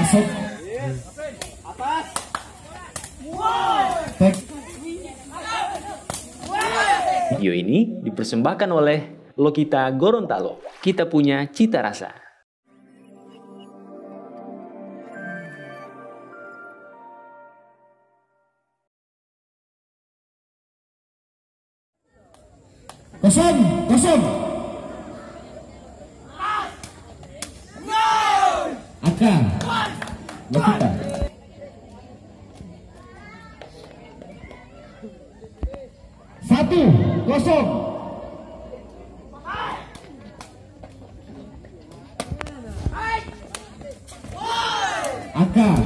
Masuk. Atas. Video ini dipersembahkan oleh Lokita Gorontalo. Kita punya cita rasa. Kosong, kosong. Akan. Lokita. Satu, kosong. Akan.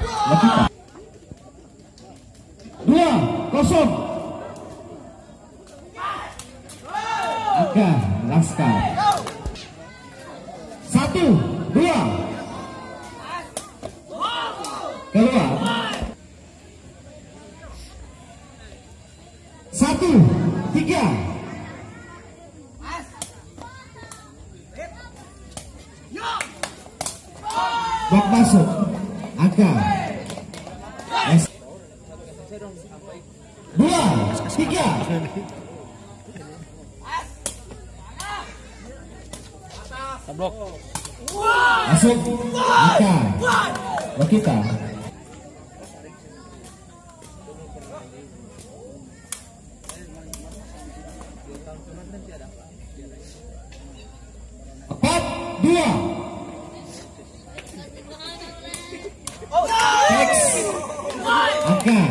Lokita. Dua, kosong. Laskar. Satu, dua. Keluar. Satu, tiga. Bak masuk. Akan. Dua, tiga. Blok. Masuk. Akan. Lokita. Empat, dua. X. Akan.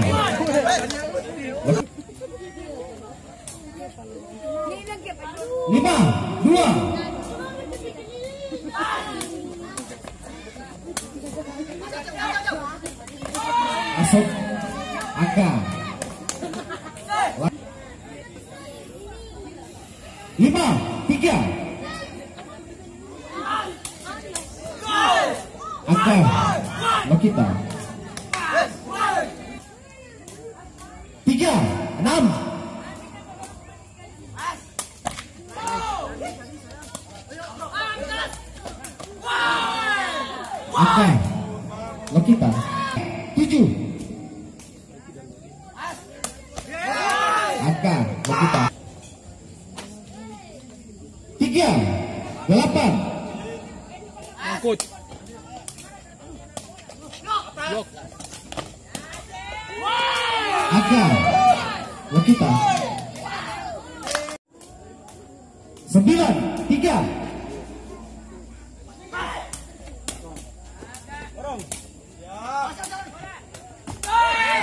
Lima, dua. Masuk. Akan. Lima, tiga. Akan. Lokita. Tiga, enam. Akan. Lokita. Tujuh. Akan. Lokita. Tiga. Delapan. Angkut. Blok. Akan. Lokita. Sembilan. Tiga.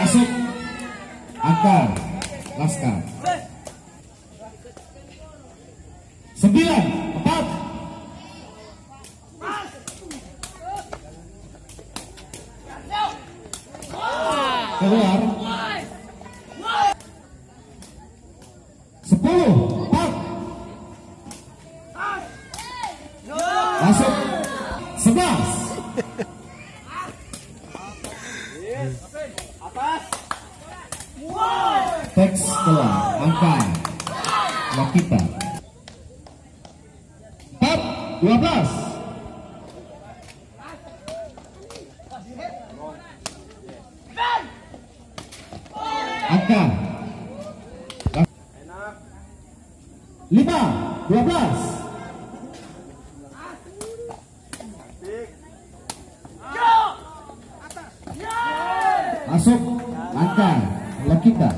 Masuk. Akan. Laskar. Sembilan. Empat. Keluar. Sepuluh. Empat. Masuk. Sebelas. Teks keluar. Angkat. Lokita. Empat. 12. Angkat. 5. 12. Masuk. Angkat. Lokita.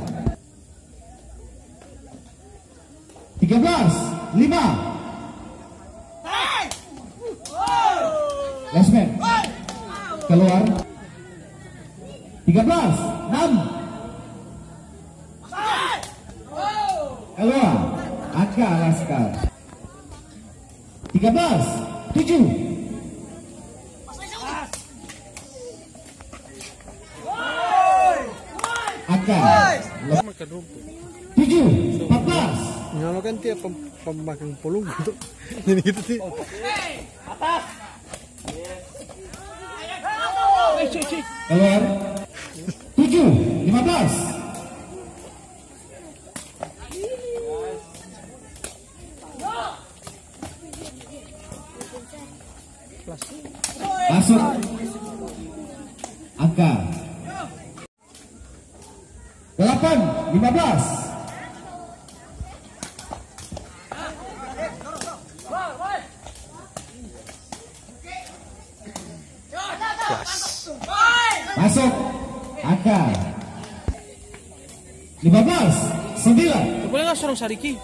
13, 5. Lesman. Keluar. 13, 6. Keluar. Akan. Laskar. 13, 7. Akan. 7, 14. Nyalakan tiap pemagang pulung gitu. Ini gitu sih. Atas. Keluar. 7, 15. Masuk angka 8 15. Masuk angka 15 9. Boleh nggak sorong Sariki?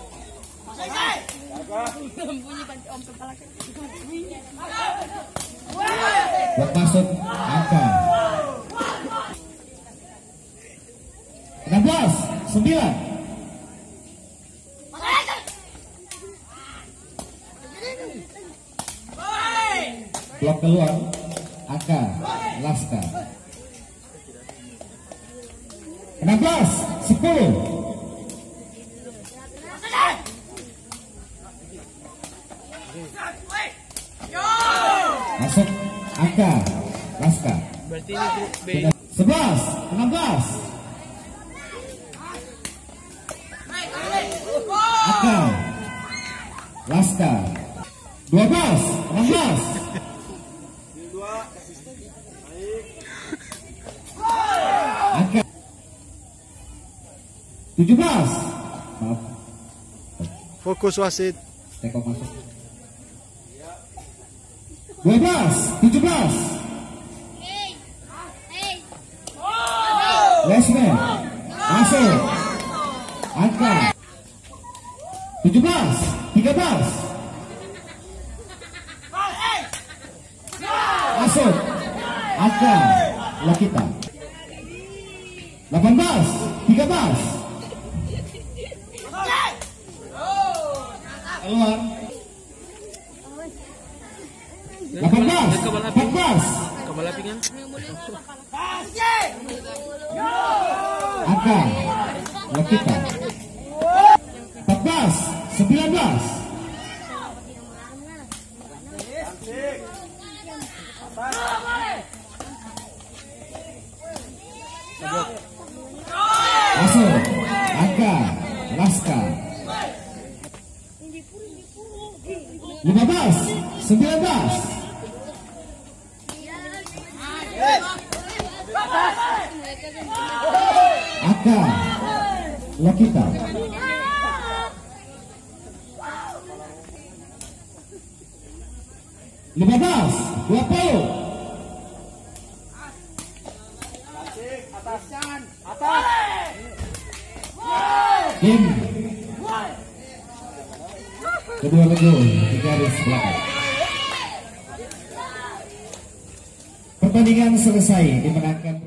Buat masuk angka 16 9. Blok keluar angka Laskar 16 10. Masuk angka Laskar 11 16. Angka Laskar 12 16. Angka 17. Maaf. Fokus wasit. Teko masuk. 12 17. Lesman masuk. Angka 17 13. Masuk. Angka Lokita 18 13. Keluar 18 14. Angka Lokita 14 19. Masuk angka Laskar 15 19. Angka Lokita 15 20. Atas. Kedua gol di garis belakang. Pertandingan selesai dimenangkan